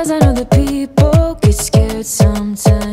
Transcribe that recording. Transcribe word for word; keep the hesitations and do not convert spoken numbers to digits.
'Cause I know that people get scared sometimes.